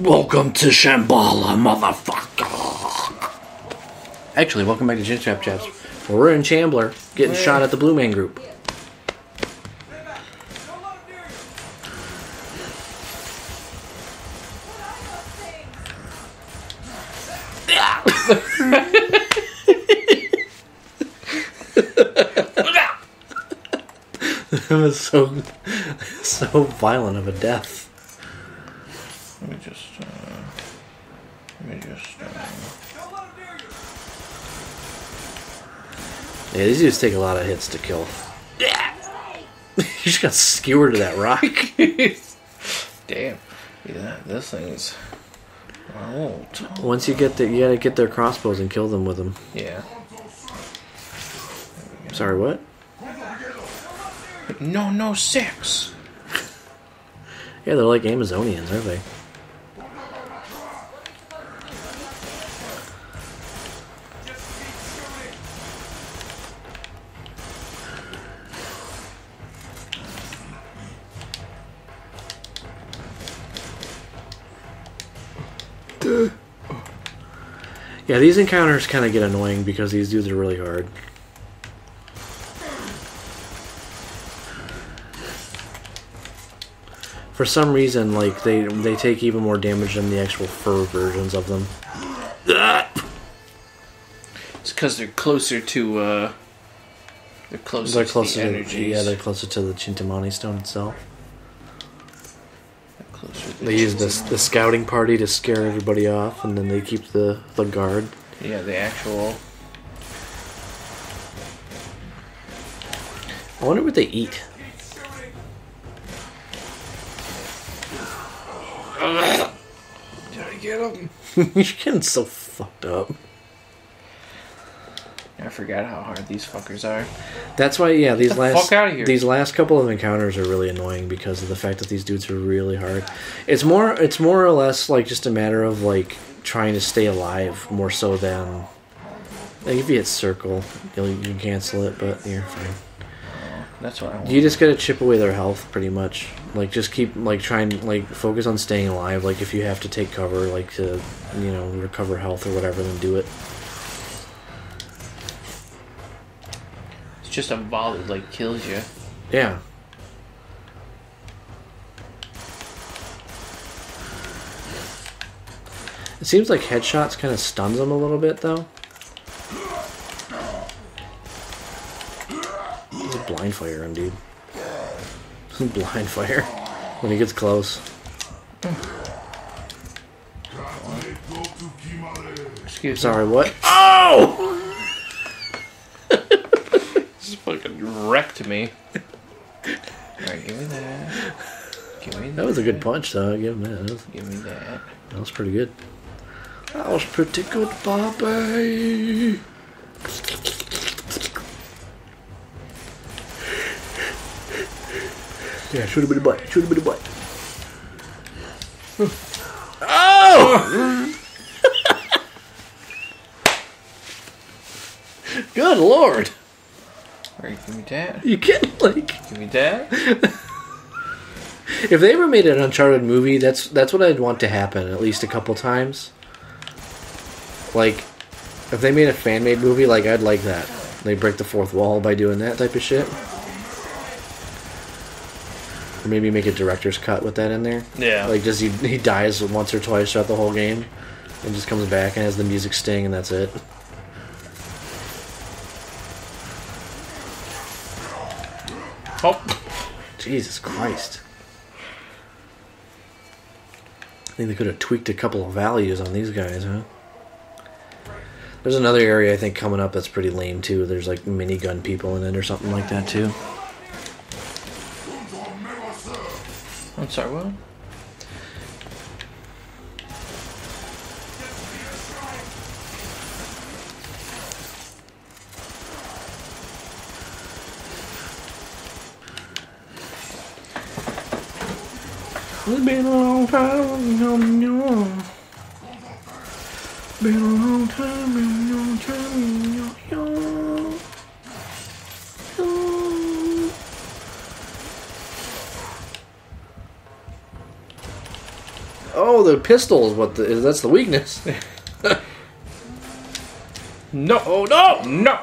Welcome to Shambala, motherfucker. Actually, welcome back to Chinstrap Chaps. We're in Chambler, getting shot at the Blue Man Group. It was so violent of a death. Yeah, these dudes take a lot of hits to kill. Yeah. You just got skewered to that rock. Damn. Yeah, this thing's old. Once you get you gotta get their crossbows and kill them with them. Yeah. Sorry, what? No, six. Yeah, they're like Amazonians, aren't they? Yeah, these encounters kind of get annoying because these dudes are really hard. For some reason, like, they take even more damage than the actual fur versions of them. It's because they're closer to, they're closer to the energies. Yeah, they're closer to the Chintamani stone itself. They use the scouting party to scare everybody off, and then they keep the guard. Yeah, the actual... I wonder what they eat. Did I get them? You're getting so fucked up. I forgot how hard these fuckers are. That's why, yeah, these last couple of encounters are really annoying because of the fact that these dudes are really hard. It's more or less like just a matter of like trying to stay alive more so than like if you hit circle, you can cancel it, but you're fine. That's what I want. You just gotta chip away their health, pretty much. Like just keep like trying like focus on staying alive. Like if you have to take cover, like to recover health or whatever, then do it. Just a volley like kills you. Yeah. It seems like headshots kind of stuns them a little bit, though. He's a blind fire him, dude. Blind fire when he gets close. Excuse me. Sorry, what? Oh! Fucking wrecked me. Alright, give me that. Give me that. That was a good punch, though. Give him that. Give me that. That was pretty good. That was pretty good, Bobby. Yeah, shoot him in the butt. Shoot him in the butt. Oh! Good lord. Alright, give me that. You kidding? Like, give me that. If they ever made an Uncharted movie, that's what I'd want to happen at least a couple times. Like, if they made a fan-made movie, like I'd like that. They break the fourth wall by doing that type of shit. Or maybe make a director's cut with that in there. Yeah. Like, does he dies once or twice throughout the whole game, and just comes back and has the music sting, and that's it. Oh. Jesus Christ. I think they could have tweaked a couple of values on these guys, huh? There's another area I think coming up that's pretty lame too. There's like minigun people in it or something like that too. I'm sorry, what? It's been a long time, yo. Oh, the pistol is what the, that's the weakness. No, oh, no, no.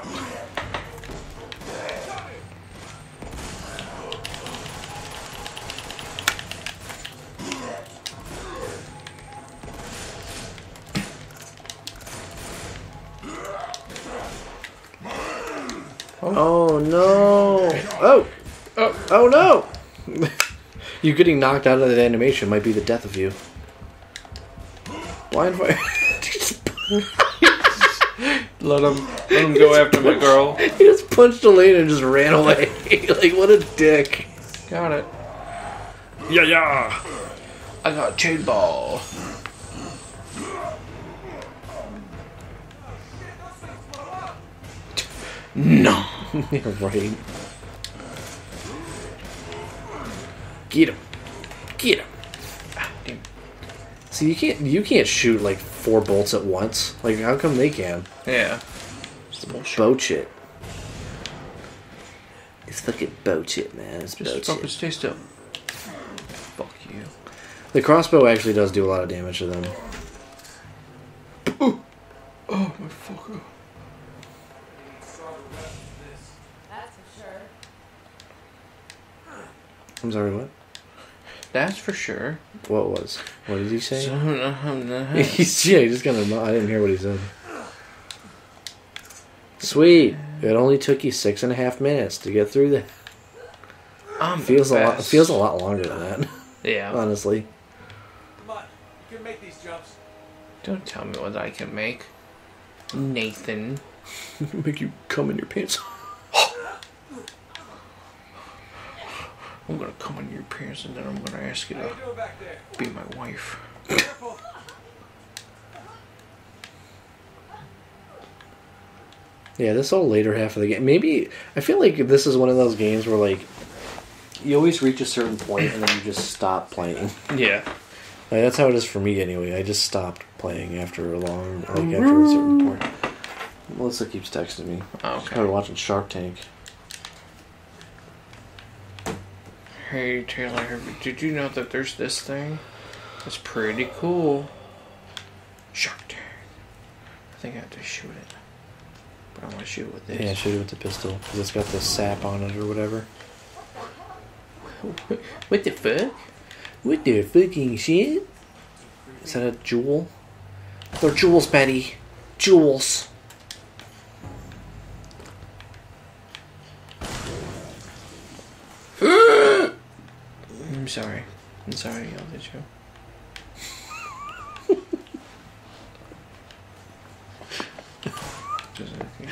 Oh, no. Oh, oh, oh, no. You getting knocked out of that animation might be the death of you. Blind fire. Let him go after my girl. He just punched Elena and just ran away. Like, what a dick. Got it. Yeah, yeah. I got a chain ball. No. You're right. Get him. Get him. Ah, damn. See, you can't shoot like 4 bolts at once. Like, how come they can? Yeah. It's bullshit. Boat shit. It's fucking boat shit, man. It's boat shit. Just fucking stay still. Fuck you. The crossbow actually does do a lot of damage to them. Ooh. Oh, my fucker. That's for sure. I'm sorry, what? That's for sure. What was? What did he say? So, he just kind of. I didn't hear what he said. Sweet. It only took you 6.5 minutes to get through that. Feels a lot longer than that. Yeah. Honestly. Come on, you can make these jumps. Don't tell me what I can make, Nathan. Make you come in your pants. I'm gonna come in your pants and then I'm gonna ask you to be my wife. Yeah, this whole later half of the game. Maybe I feel like this is one of those games where like you always reach a certain point and then you just stop playing. Yeah, like, that's how it is for me anyway. I just stopped playing after a long, like after a certain point. Melissa keeps texting me. Oh, okay. Started watching Shark Tank. Hey Taylor, did you know that there's this thing? It's pretty cool. Shark Tank. I think I have to shoot it. But I want to shoot it with this. Yeah, shoot it with the pistol. Because it's got the sap on it or whatever. What the fuck? What the fucking shit? Is that a jewel? They're jewels, Betty. Jewels. I'm sorry. I'm sorry I yelled at you.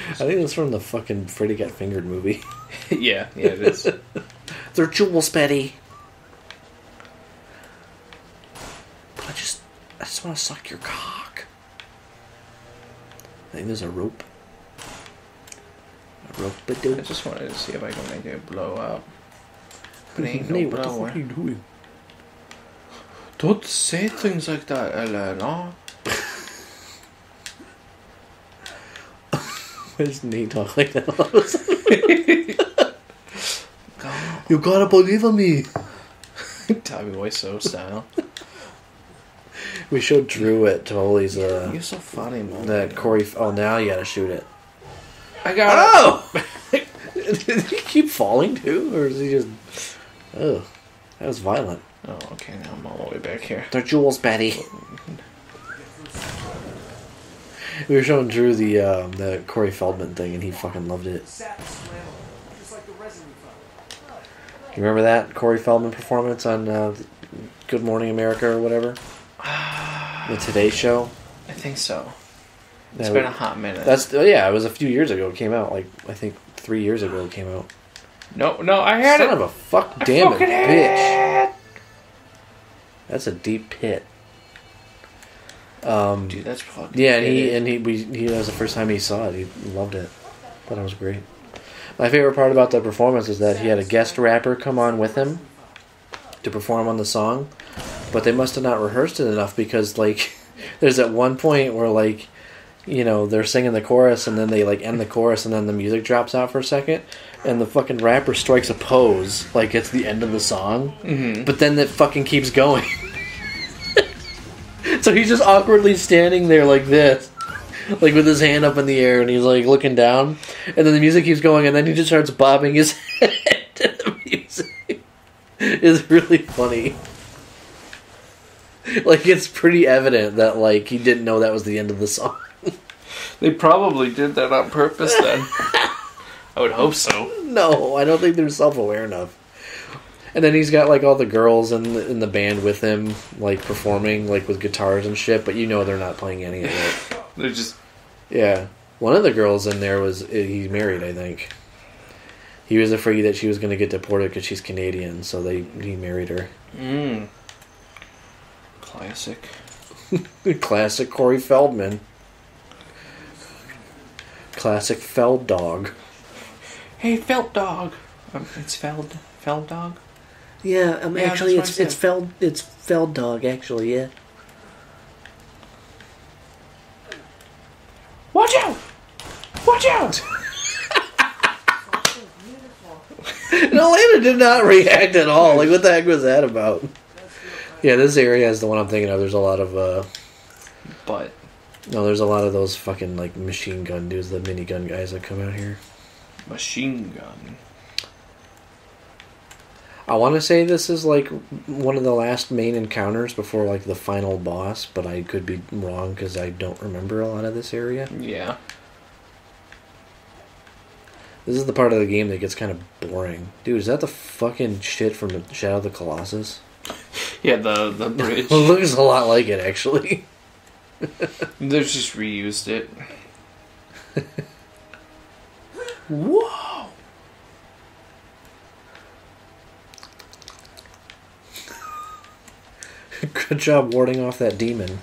I think that's from the fucking Freddy Got Fingered movie. Yeah, yeah, it is. They're jewels, Betty. But I just want to suck your cock. I think there's a rope. A rope, but I just wanted to see if I can make it blow up. But ain't no blower. What the fuck are you doing? Don't say things like that, Elena. Why does Nate talk like that all the time? You gotta believe in me. Tommy Wiseau style. We showed Drew at Tolly's. You're so funny, man. That Corey. Oh, now you gotta shoot it. I got. Oh! It. Did he keep falling too, or is he just? Oh, that was violent. Oh, okay, now I'm all the way back here. They're jewels, Betty. We were showing Drew the Corey Feldman thing, and he fucking loved it. You remember that Corey Feldman performance on Good Morning America or whatever? The Today Show? I think so. It's been a hot minute. That's yeah, it was a few years ago. It came out, like, I think 3 years ago it came out. No, no, I had it. Son of a fuck, damn it, bitch. That's a deep pit. Dude, that's probably yeah. And that was the first time he saw it. He loved it. Thought it was great. My favorite part about that performance is that he had a guest rapper come on with him to perform on the song, but they must have not rehearsed it enough because like there's at one point where like. You know, they're singing the chorus and then they like end the chorus and then the music drops out for a second and the fucking rapper strikes a pose like it's the end of the song, but then it fucking keeps going. So he's just awkwardly standing there like this, like with his hand up in the air, and he's like looking down, and then the music keeps going, and then he just starts bobbing his head to the music. It's really funny. Like, it's pretty evident that, like, he didn't know that was the end of the song. They probably did that on purpose then. I would hope so. No, I don't think they're self-aware enough. And then he's got, like, all the girls in the band with him, like, performing, like, with guitars and shit, but you know they're not playing any of it. They're just... Yeah. One of the girls in there was... He's married, I think. He was afraid that she was going to get deported because she's Canadian, so he married her. Mm. Classic. Classic Corey Feldman. Classic Feld Dog. Hey, Feld Dog. It's Feld Dog? Yeah, yeah, actually, it's Feld Dog, actually, yeah. Watch out! Watch out! Elena did not react at all. Like, what the heck was that about? Yeah, this area is the one I'm thinking of. There's a lot of, No, there's a lot of those fucking, like, machine gun dudes, the minigun guys that come out here. Machine gun. I want to say this is, like, one of the last main encounters before, like, the final boss, but I could be wrong because I don't remember a lot of this area. Yeah. This is the part of the game that gets kind of boring. Dude, is that the fucking shit from the Shadow of the Colossus? Yeah, the bridge. It looks a lot like it, actually. They've just reused it. Whoa! Good job warding off that demon.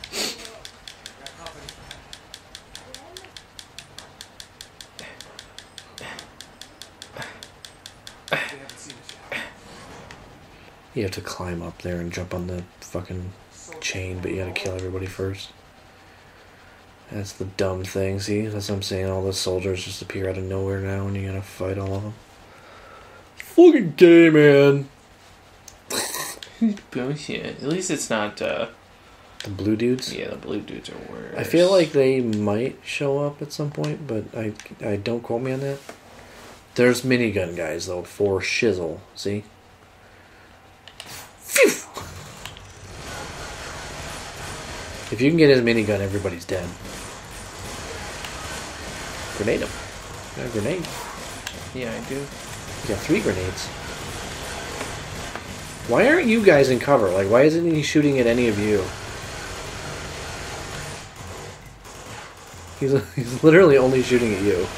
You have to climb up there and jump on the fucking chain, but you gotta kill everybody first. That's the dumb thing, see? That's what I'm saying. All the soldiers just appear out of nowhere now and you gotta fight all of them. Fucking gay, man! Bullshit. At least it's not, The blue dudes? Yeah, the blue dudes are worse. I feel like they might show up at some point, but I don't quote me on that. There's minigun guys, though, for shizzle, see? If you can get his minigun, everybody's dead. Grenade him. Got a grenade. Yeah, I do. You got 3 grenades. Why aren't you guys in cover? Like, why isn't he shooting at any of you? He's literally only shooting at you.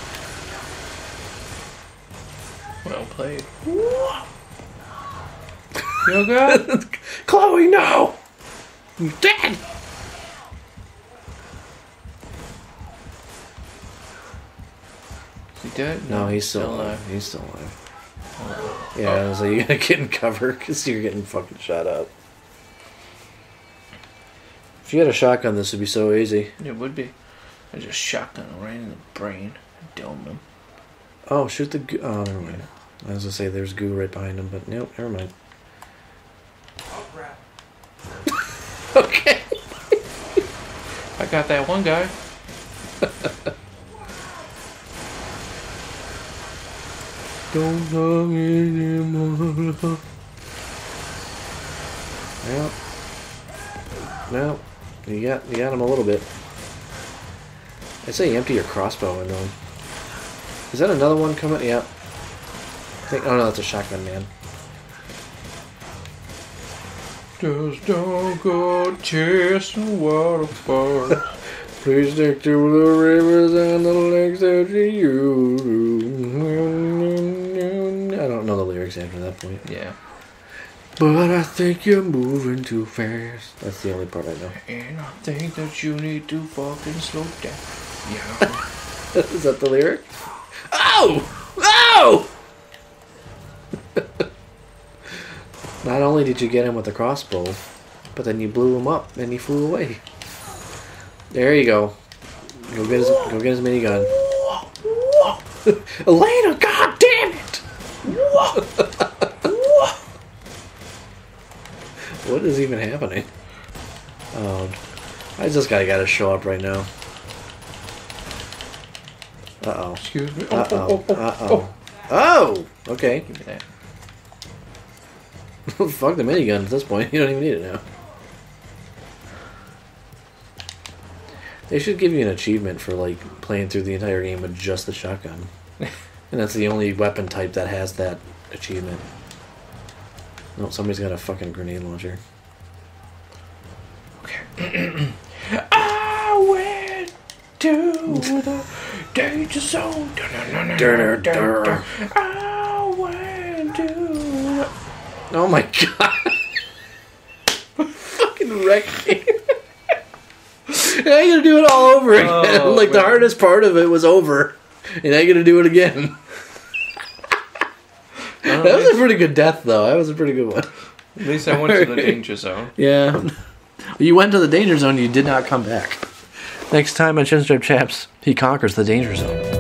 Well played. You good? Chloe, no! I'm dead! He dead? No, he's still alive. He's still alive. Oh. Yeah, I was like, you gotta get in cover because you're getting fucking shot up. If you had a shotgun, this would be so easy. It would be. I just shotgun him right in the brain. Domed him. Oh, shoot the goo. Oh, never mind. Yeah. I was gonna say there's goo right behind him, but nope, never mind. Okay. I got that one guy. Don't talk anymore. Well, no, you got him a little bit. I'd say you empty your crossbow into him. Is that another one coming? Yeah. Oh no, that's a shotgun man. Just don't go chasing waterfalls. Please stick to the rivers and the lakes that you do. I don't know the lyrics after that point. Yeah. But I think you're moving too fast. That's the only part I know. And I think that you need to fucking slow down. Yeah. Is that the lyric? Oh! Oh! Not only did you get him with the crossbow, but then you blew him up and he flew away. There you go. Go get his minigun. Elena, god damn it! What is even happening? I just gotta show up right now. Uh-oh. Excuse me. Oh, okay. Give me that. Fuck the minigun at this point. You don't even need it now. They should give you an achievement for, like, playing through the entire game with just the shotgun. And that's the only weapon type that has that achievement. No, somebody's got a fucking grenade launcher. Okay. I went to the danger zone. I went to the... Oh my god. Fucking wrecked me. Now you gotta do it all over again. Oh, like, man. The hardest part of it was over. And now you gotta do it again. That was a pretty good death, though. That was a pretty good one. At least I went to the danger zone. Yeah. You went to the danger zone, you did not come back. Next time on Chinstrap Chaps, he conquers the danger zone.